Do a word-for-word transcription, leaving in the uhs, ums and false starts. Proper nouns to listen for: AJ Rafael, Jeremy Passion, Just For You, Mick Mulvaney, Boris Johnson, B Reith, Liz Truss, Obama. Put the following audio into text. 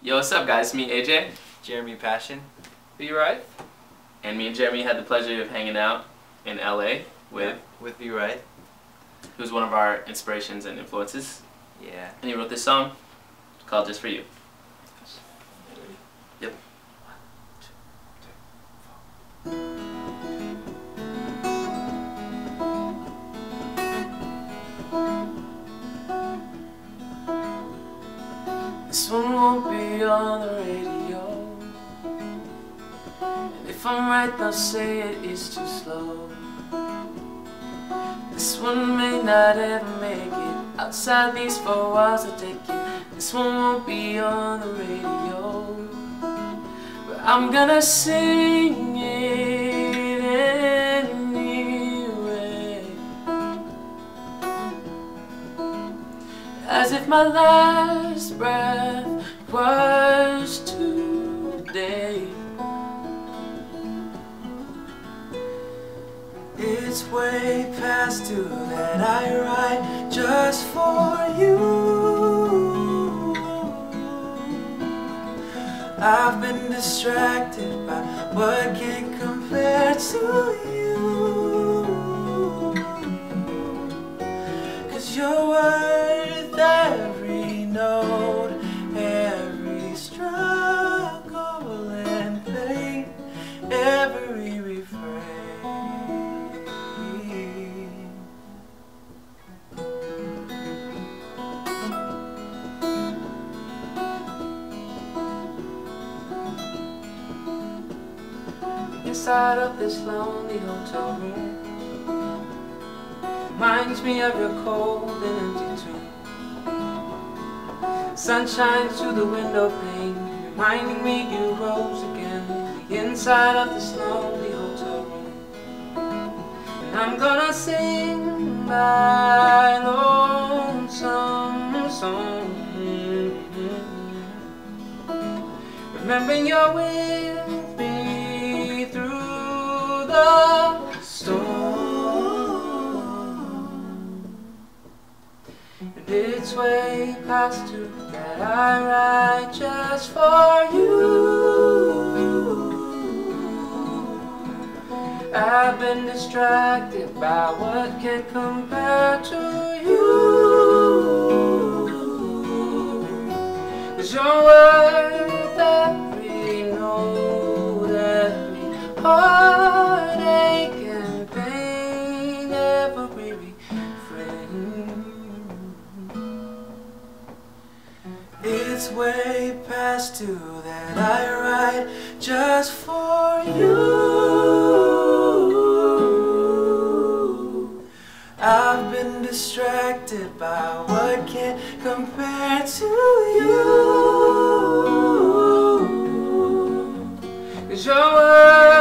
Yo, what's up guys? It's me, A J. Jeremy Passion. B Reith. And me and Jeremy had the pleasure of hanging out in L A with... Yeah, with B Reith. Who's one of our inspirations and influences. Yeah. And he wrote this song called Just For You. Yep. This one won't be on the radio, and if I'm right they'll say it is too slow. This one may not ever make it outside these four walls are taken. This one won't be on the radio, but I'm gonna sing it anyway, as if my last breath was today. It's way past two that I write just for you. I've been distracted by what can't compare to you, 'cause you're worth every note, every struggle and pain, every refrain. Inside of this lonely hotel room reminds me of your cold and empty tomb. Sunshine through the window pane, reminding me you rose again. The inside of this lonely hotel room, and I'm gonna sing my lonesome song, remembering you're with me through the storm. And it's way past two that I write just for you. I've been distracted by what can compare to you, 'cause you're worth every note, every heartache and pain, every refrain. It's way past two that I write just for you. I've been distracted by what can't compare to you, 'cause you're worth